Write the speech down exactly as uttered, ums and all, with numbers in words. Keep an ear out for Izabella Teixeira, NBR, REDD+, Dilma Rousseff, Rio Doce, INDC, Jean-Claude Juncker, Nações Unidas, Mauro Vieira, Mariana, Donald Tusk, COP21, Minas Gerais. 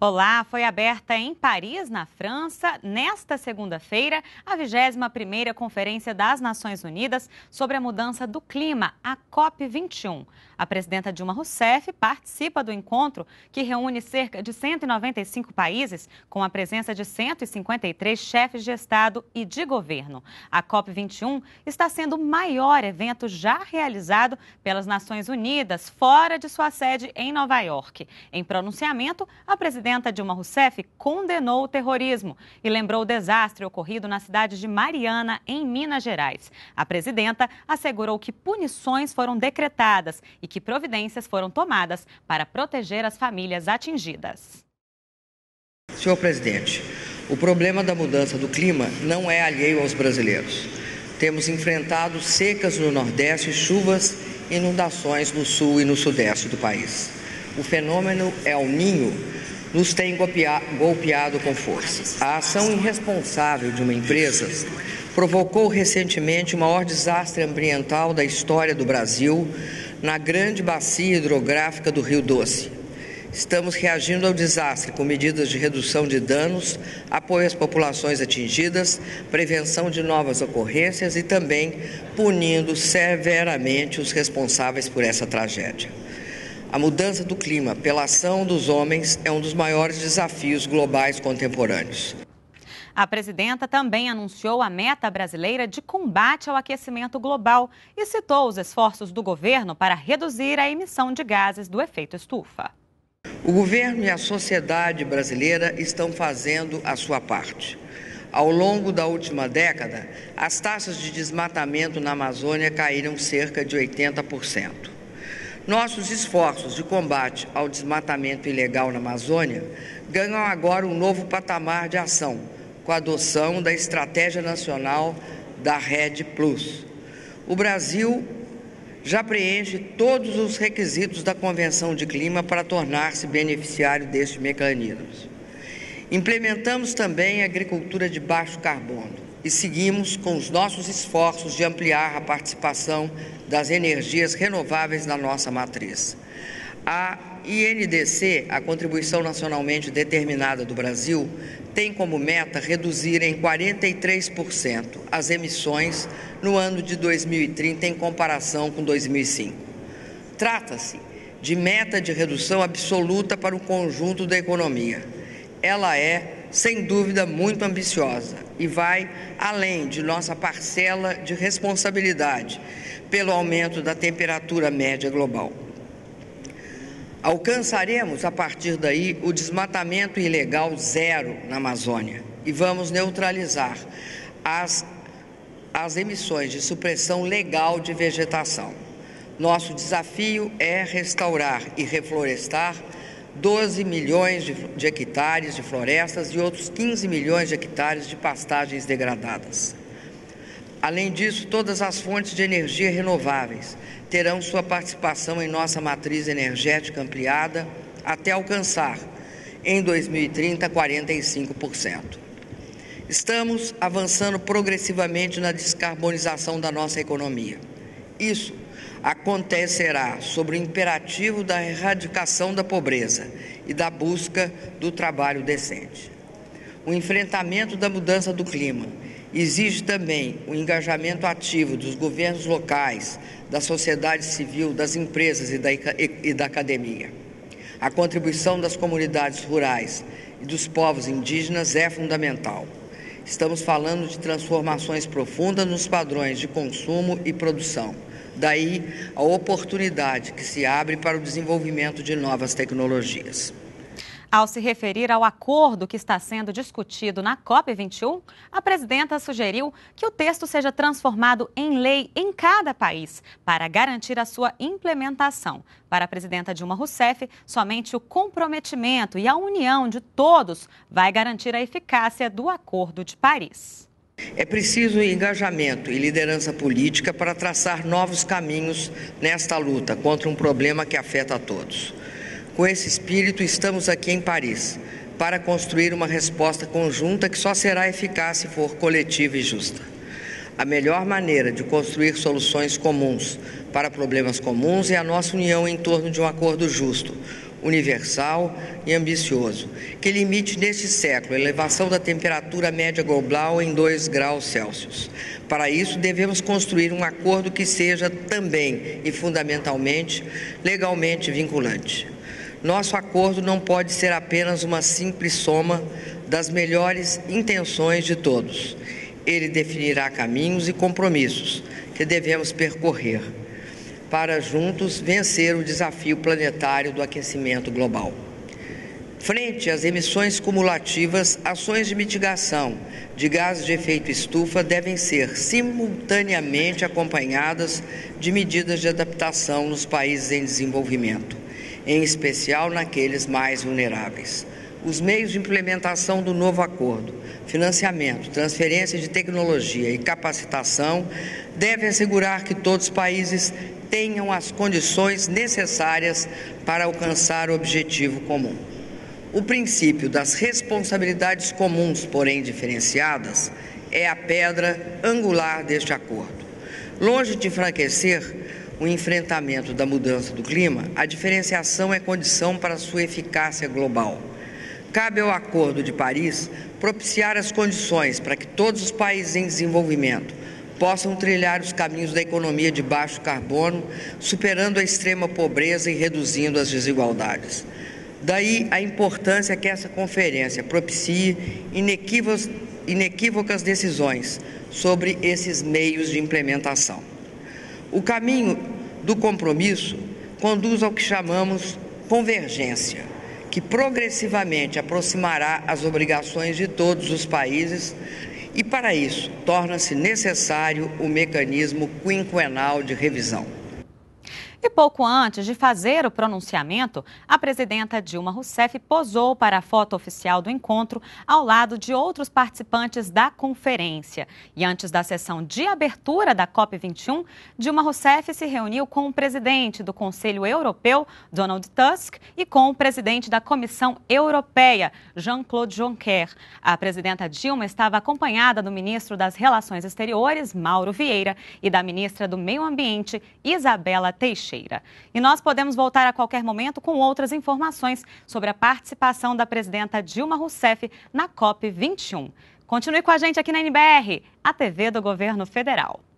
Olá, foi aberta em Paris, na França, nesta segunda-feira, a vigésima primeira Conferência das Nações Unidas sobre a Mudança do Clima, a COP vinte e um. A presidenta Dilma Rousseff participa do encontro, que reúne cerca de cento e noventa e cinco países, com a presença de cento e cinquenta e três chefes de Estado e de governo. A COP vinte e um está sendo o maior evento já realizado pelas Nações Unidas, fora de sua sede em Nova York. Em pronunciamento, a presidenta A presidenta Dilma Rousseff condenou o terrorismo e lembrou o desastre ocorrido na cidade de Mariana, em Minas Gerais. A presidenta assegurou que punições foram decretadas e que providências foram tomadas para proteger as famílias atingidas. Senhor presidente, o problema da mudança do clima não é alheio aos brasileiros. Temos enfrentado secas no Nordeste, chuvas e inundações no Sul e no Sudeste do país. O fenômeno El Niño nos tem golpeado com força. A ação irresponsável de uma empresa provocou recentemente o maior desastre ambiental da história do Brasil na grande bacia hidrográfica do Rio Doce. Estamos reagindo ao desastre com medidas de redução de danos, apoio às populações atingidas, prevenção de novas ocorrências e também punindo severamente os responsáveis por essa tragédia. A mudança do clima pela ação dos homens é um dos maiores desafios globais contemporâneos. A presidenta também anunciou a meta brasileira de combate ao aquecimento global e citou os esforços do governo para reduzir a emissão de gases do efeito estufa. O governo e a sociedade brasileira estão fazendo a sua parte. Ao longo da última década, as taxas de desmatamento na Amazônia caíram cerca de oitenta por cento. Nossos esforços de combate ao desmatamento ilegal na Amazônia ganham agora um novo patamar de ação, com a adoção da Estratégia Nacional da REDD mais. O Brasil já preenche todos os requisitos da Convenção de Clima para tornar-se beneficiário deste mecanismo. Implementamos também a agricultura de baixo carbono e seguimos com os nossos esforços de ampliar a participação das energias renováveis na nossa matriz. A I N D C, a Contribuição Nacionalmente Determinada do Brasil, tem como meta reduzir em quarenta e três por cento as emissões no ano de dois mil e trinta em comparação com dois mil e cinco. Trata-se de meta de redução absoluta para o conjunto da economia. Ela é sem dúvida muito ambiciosa e vai além de nossa parcela de responsabilidade pelo aumento da temperatura média global. Alcançaremos a partir daí o desmatamento ilegal zero na Amazônia e vamos neutralizar as, as emissões de supressão legal de vegetação. Nosso desafio é restaurar e reflorestar doze milhões de, de hectares de florestas e outros quinze milhões de hectares de pastagens degradadas. Além disso, todas as fontes de energia renováveis terão sua participação em nossa matriz energética ampliada até alcançar, em dois mil e trinta, quarenta e cinco por cento. Estamos avançando progressivamente na descarbonização da nossa economia. Isso acontecerá sobre o imperativo da erradicação da pobreza e da busca do trabalho decente. O enfrentamento da mudança do clima exige também o engajamento ativo dos governos locais, da sociedade civil, das empresas e da, e da academia. A contribuição das comunidades rurais e dos povos indígenas é fundamental. Estamos falando de transformações profundas nos padrões de consumo e produção. Daí a oportunidade que se abre para o desenvolvimento de novas tecnologias. Ao se referir ao acordo que está sendo discutido na COP vinte e um, a presidenta sugeriu que o texto seja transformado em lei em cada país para garantir a sua implementação. Para a presidenta Dilma Rousseff, somente o comprometimento e a união de todos vai garantir a eficácia do Acordo de Paris. É preciso engajamento e liderança política para traçar novos caminhos nesta luta contra um problema que afeta a todos. Com esse espírito, estamos aqui em Paris para construir uma resposta conjunta que só será eficaz se for coletiva e justa. A melhor maneira de construir soluções comuns para problemas comuns é a nossa união em torno de um acordo justo, universal e ambicioso, que limite neste século a elevação da temperatura média global em dois graus Celsius. Para isso, devemos construir um acordo que seja também e fundamentalmente legalmente vinculante. Nosso acordo não pode ser apenas uma simples soma das melhores intenções de todos. Ele definirá caminhos e compromissos que devemos percorrer para juntos vencer o desafio planetário do aquecimento global. Frente às emissões cumulativas, ações de mitigação de gases de efeito estufa devem ser simultaneamente acompanhadas de medidas de adaptação nos países em desenvolvimento, em especial naqueles mais vulneráveis. Os meios de implementação do novo acordo, financiamento, transferência de tecnologia e capacitação devem assegurar que todos os países tenham as condições necessárias para alcançar o objetivo comum. O princípio das responsabilidades comuns, porém diferenciadas, é a pedra angular deste acordo. Longe de enfraquecer o enfrentamento da mudança do clima, a diferenciação é condição para sua eficácia global. Cabe ao Acordo de Paris propiciar as condições para que todos os países em desenvolvimento possam trilhar os caminhos da economia de baixo carbono, superando a extrema pobreza e reduzindo as desigualdades. Daí a importância que essa conferência propicie inequívocas decisões sobre esses meios de implementação. O caminho do compromisso conduz ao que chamamos convergência, que progressivamente aproximará as obrigações de todos os países e, para isso, torna-se necessário o mecanismo quinquenal de revisão. E pouco antes de fazer o pronunciamento, a presidenta Dilma Rousseff posou para a foto oficial do encontro ao lado de outros participantes da conferência. E antes da sessão de abertura da COP vinte e um, Dilma Rousseff se reuniu com o presidente do Conselho Europeu, Donald Tusk, e com o presidente da Comissão Europeia, Jean-Claude Juncker. A presidenta Dilma estava acompanhada do ministro das Relações Exteriores, Mauro Vieira, e da ministra do Meio Ambiente, Izabella Teixeira. E nós podemos voltar a qualquer momento com outras informações sobre a participação da presidenta Dilma Rousseff na COP vinte e um. Continue com a gente aqui na N B R, a T V do Governo Federal.